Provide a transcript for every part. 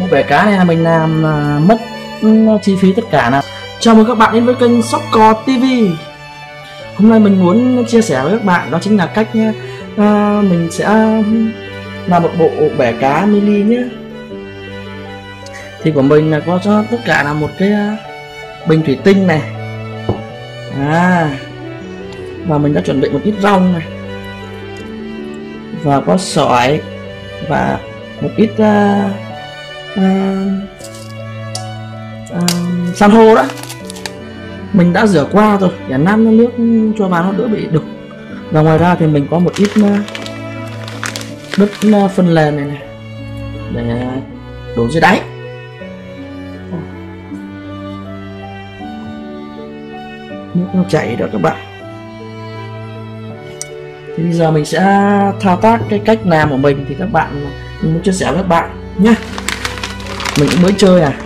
Một bẻ cá này là mình làm mất chi phí tất cả nào. Chào mừng các bạn đến với kênh Socco TV. Hôm nay mình muốn chia sẻ với các bạn đó chính là cách mình sẽ làm một bộ bẻ cá mini nhé. Thì của mình là có cho tất cả là một cái bình thủy tinh này, và mình đã chuẩn bị một ít rong này, và có sỏi, và một ít san hô đó. Mình đã rửa qua rồi để ngâm nước cho vào nó đỡ bị đục. Và ngoài ra thì mình có một ít đất phân nền này để đổ dưới đáy. Nước nó chảy đó các bạn. Thì bây giờ mình sẽ thao tác cái cách làm của mình, thì các bạn, mình muốn chia sẻ với các bạn nhé. Mình cũng mới chơi à.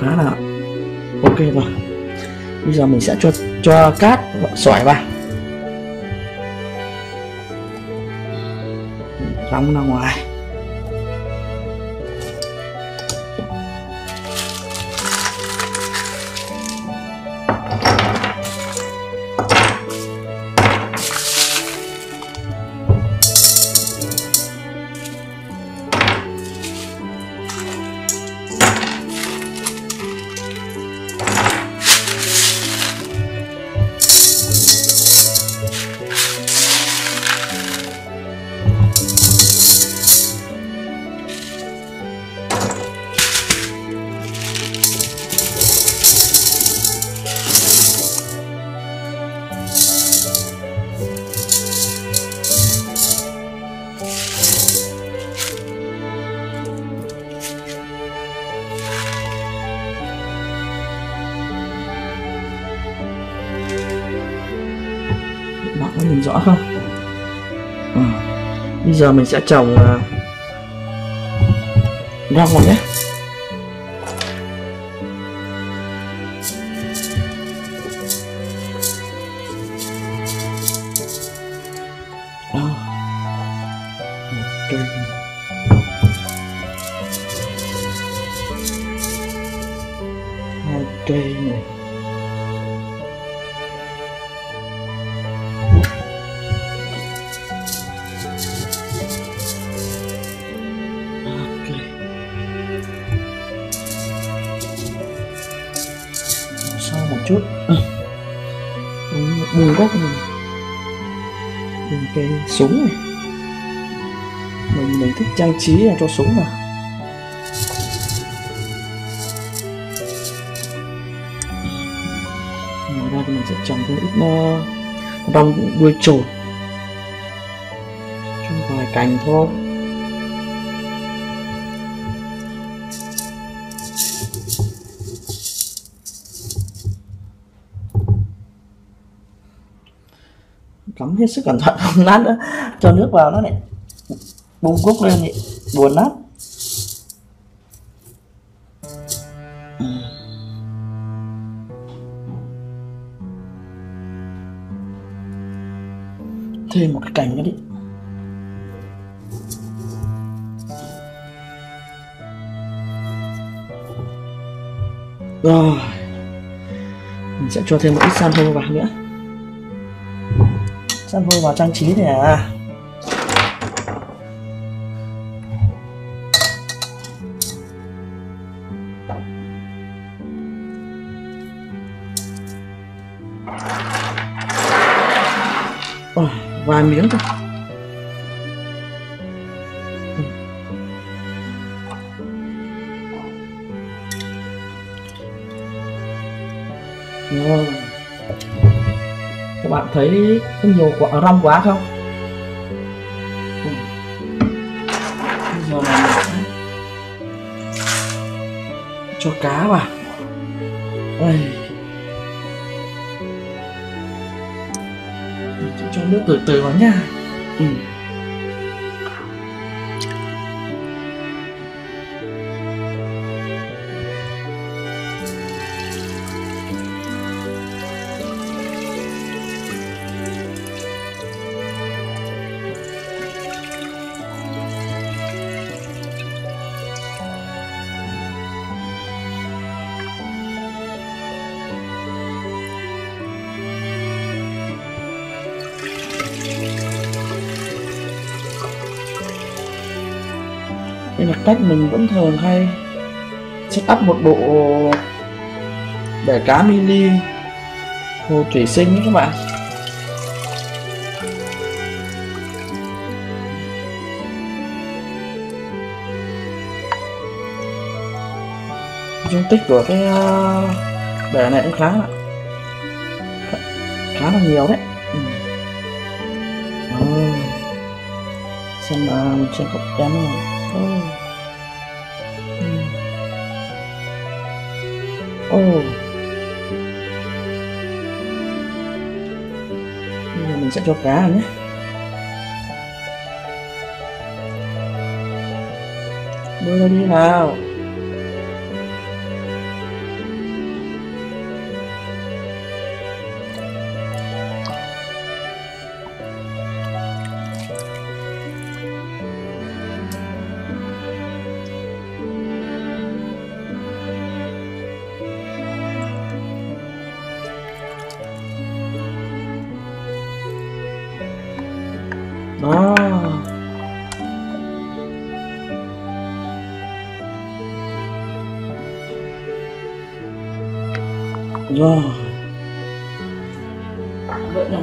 Khá là ok rồi. Bây giờ mình sẽ cho cát sỏi vào, rong ra ngoài. Bạn có nhìn rõ không? Bây giờ mình sẽ trồng rong vào nhé. Okay. Ok này. Chút bùi gốc của mình, cái súng này mình thích trang trí là cho súng mà. Ngoài ra thì mình sẽ trồng thêm ít rong đuôi trồn trong vài cành thôi. Cắm hết sức cẩn thận không lát nữa cho nước vào nó lại bung cúc lên thì buồn lắm. Thêm một cái cành nữa đi. Rồi mình sẽ cho thêm một ít san hô vào nữa, san hô vào trang trí này à. Vài miếng thôi. Rồi. Các bạn thấy có nhiều quả rong quá không? Bây giờ là mình cho cá vào. Cho nước từ từ vào nha. nhưng mà cách mình vẫn thường hay setup một bộ bể cá mini hồ thủy sinh các bạn. Dung tích của cái bể này cũng khá là nhiều đấy. Xem trên cục đá này. Mình sẽ cho cá nhé. Bơi đi nào. Rồi vậy nào,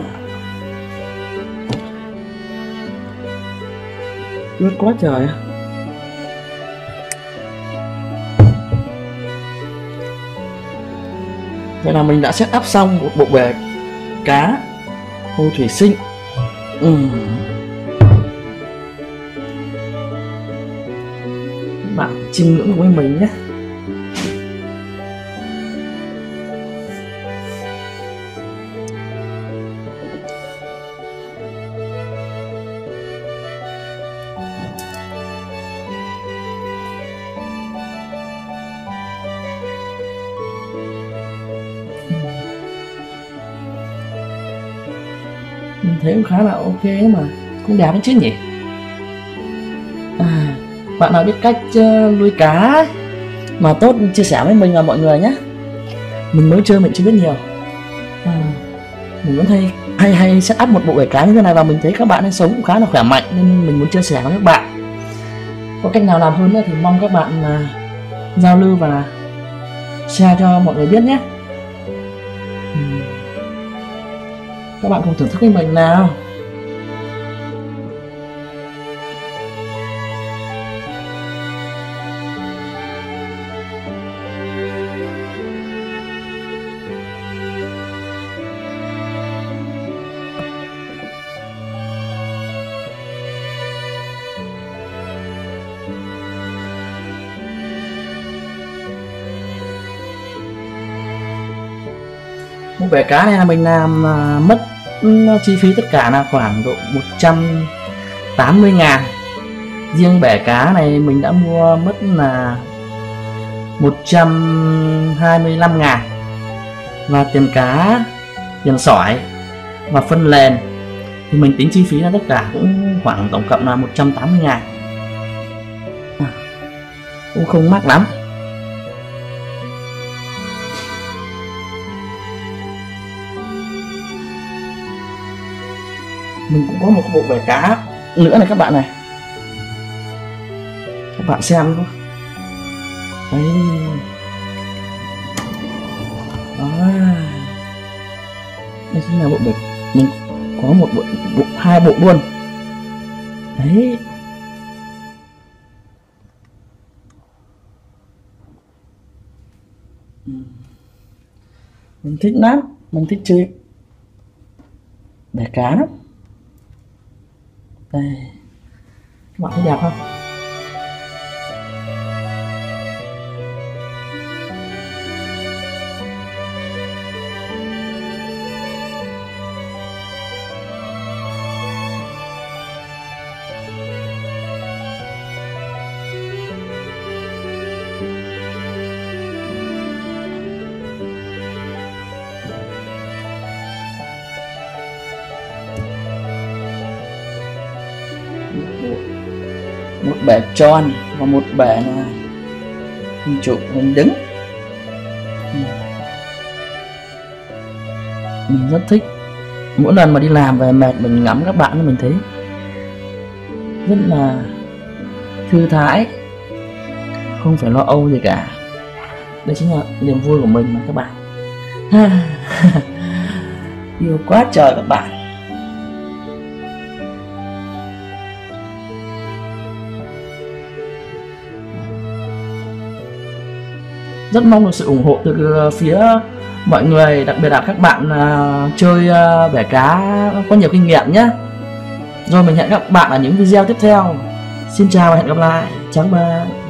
ướt quá trời. Vậy là mình đã set up xong một bộ bể cá hồ thủy sinh. Bạn chiêm ngưỡng với mình nhé. Mình thấy cũng khá là ok mà, cũng đẹp chứ nhỉ. Bạn nào biết cách nuôi cá mà tốt chia sẻ với mình và mọi người nhé. Mình mới chơi, mình chưa biết nhiều. Mình vẫn hay set up một bộ bể cá như thế này và mình thấy các bạn ấy sống cũng khá là khỏe mạnh nên mình muốn chia sẻ với các bạn. Có cách nào làm hơn nữa thì mong các bạn giao lưu và share cho mọi người biết nhé. Các bạn cùng thưởng thức với mình nào. Một bể cá này là mình làm mất chi phí tất cả là khoảng độ 180.000. Riêng bể cá này mình đã mua mất là 125.000. Và tiền cá, tiền sỏi và phân nền thì mình tính chi phí là tất cả cũng khoảng tổng cộng là 180.000. Cũng không mắc lắm. Mình cũng có một bộ bể cá nữa này các bạn này. Các bạn xem thôi. Đấy. Đó. Đây chính là bộ bể. Mình có một bộ hai bộ luôn. Đấy. Mình thích lắm, mình thích chơi bể cá lắm. Đây. Các bạn thấy đẹp không? Một bể tròn và một bể là hình trụ mình đứng. Mình rất thích. Mỗi lần mà đi làm về mệt mình ngắm các bạn mình thấy rất là thư thái không phải lo âu gì cả. Đây chính là niềm vui của mình mà các bạn. Yêu quá trời các bạn. Rất mong được sự ủng hộ từ phía mọi người, đặc biệt là các bạn chơi bẻ cá có nhiều kinh nghiệm nhé. Rồi mình hẹn các bạn ở những video tiếp theo. Xin chào và hẹn gặp lại. Chào các bạn.